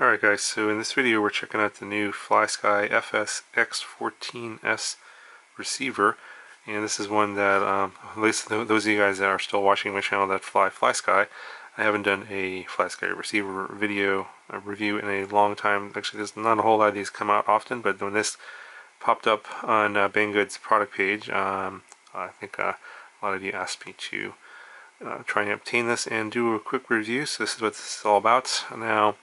Alright guys, so in this video we're checking out the new FrSky FS X14S receiver, and this is one that, at least those of you guys that are still watching my channel that fly FrSky, I haven't done a FrSky receiver video review in a long time. Actually, there's not a whole lot of these come out often, but when this popped up on Banggood's product page, I think a lot of you asked me to try and obtain this and do a quick review, so this is what this is all about. Now,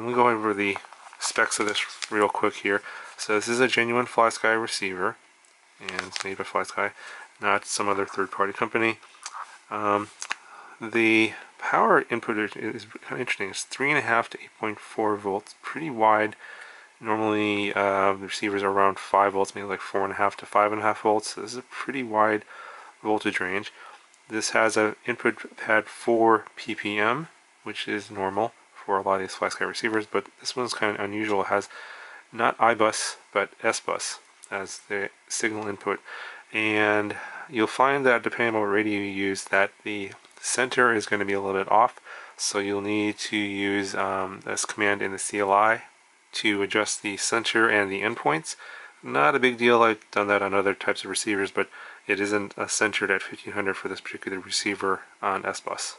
we'll go over the specs of this real quick here. So this is a genuine FrSky receiver, and it's made by FrSky, not some other third-party company. The power input is kind of interesting. It's 3.5 to 8.4 volts, pretty wide. Normally, the receivers are around 5 volts, maybe like 4.5 to 5.5 volts. So this is a pretty wide voltage range. This has an input pad 4 ppm, which is normal for a lot of these FrSky receivers, but this one's kind of unusual. It has not i-bus but s-bus as the signal input, and you'll find that depending on what radio you use, that the center is going to be a little bit off, so you'll need to use this command in the CLI to adjust the center and the endpoints. Not a big deal, I've done that on other types of receivers, but it isn't centered at 1500 for this particular receiver on s-bus.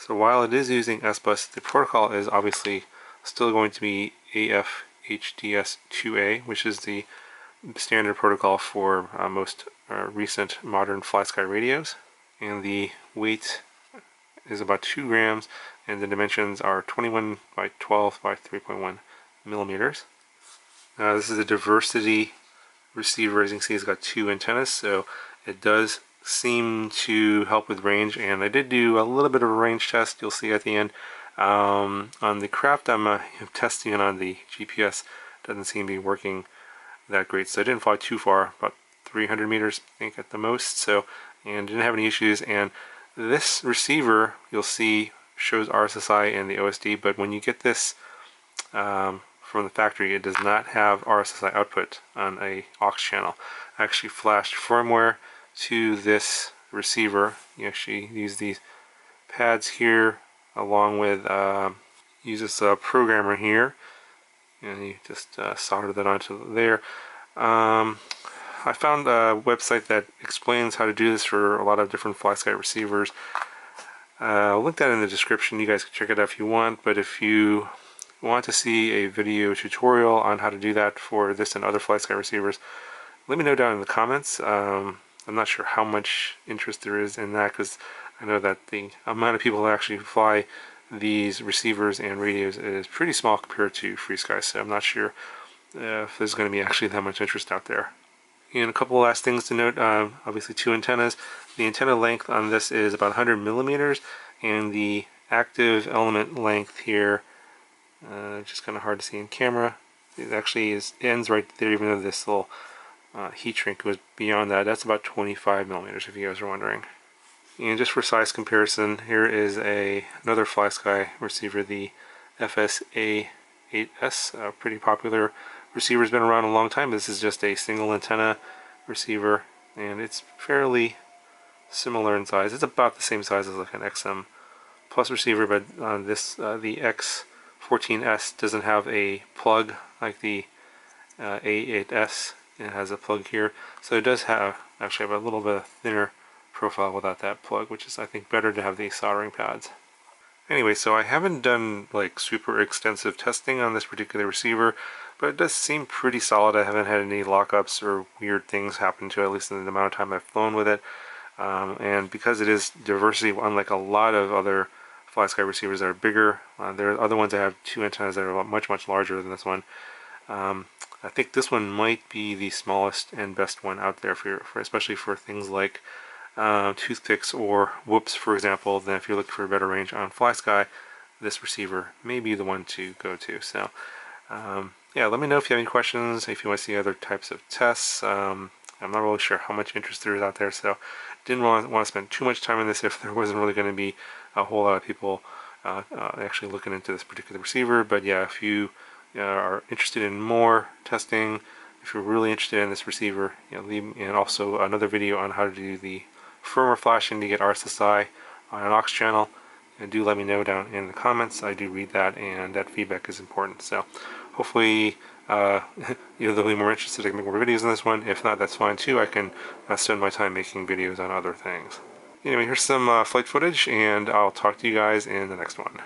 So while it is using s-bus, the protocol is obviously still going to be AFHDS2A, which is the standard protocol for most recent modern FrSky radios. And the weight is about 2 grams, and the dimensions are 21 by 12 by 3.1 millimeters. Now this is a diversity receiver. As you can see, it's got 2 antennas, so it does seem to help with range, and I did do a little bit of a range test, you'll see at the end. On the craft I'm testing it on, the GPS doesn't seem to be working that great, so I didn't fly too far, about 300 meters I think at the most, so, and didn't have any issues. And this receiver, you'll see, shows RSSI and the OSD, but when you get this from the factory, it does not have RSSI output on a aux channel. I actually flashed firmware to this receiver. You actually use these pads here along with use this programmer here, and you just solder that onto there. I found a website that explains how to do this for a lot of different FrSky receivers. I'll link that in the description, you guys can check it out if you want, but if you want to see a video tutorial on how to do that for this and other FrSky receivers, let me know down in the comments. I'm not sure how much interest there is in that, because I know that the amount of people that actually fly these receivers and radios is pretty small compared to FrSky, so I'm not sure if there's going to be actually that much interest out there. And a couple last things to note, obviously 2 antennas. The antenna length on this is about 100 millimeters, and the active element length here, just kind of hard to see in camera, it actually ends right there, even though this little heat shrink was beyond that. That's about 25 millimeters if you guys are wondering. And just for size comparison, here is another FrSky receiver, the FS-A8S, a pretty popular receiver, has been around a long time. This is just a single antenna receiver, and it's fairly similar in size. It's about the same size as like an XM plus receiver, but this the X14S doesn't have a plug like the A8S. It has a plug here, so it does have a little bit thinner profile without that plug, which is I think better to have these soldering pads. Anyway, so I haven't done like super extensive testing on this particular receiver, but it does seem pretty solid. I haven't had any lockups or weird things happen to it, at least in the amount of time I've flown with it. And because it is diversity, unlike a lot of other FrSky receivers that are bigger, there are other ones that have 2 antennas that are much, much larger than this one. I think this one might be the smallest and best one out there for especially for things like toothpicks or whoops, for example. Then if you're looking for a better range on FrSky, this receiver may be the one to go to. So yeah, let me know if you have any questions, if you want to see other types of tests. I'm not really sure how much interest there is out there, so didn't want to spend too much time on this if there wasn't really going to be a whole lot of people actually looking into this particular receiver. But yeah, if you are interested in more testing, if you're really interested in this receiver, leave, and also another video on how to do the firmware flashing to get RSSI on an aux channel, And do let me know down in the comments. I do read that, and that feedback is important. So hopefully they'll be more interested in making more videos on this one. If not, that's fine too. I can spend my time making videos on other things. Anyway, here's some flight footage, and I'll talk to you guys in the next one.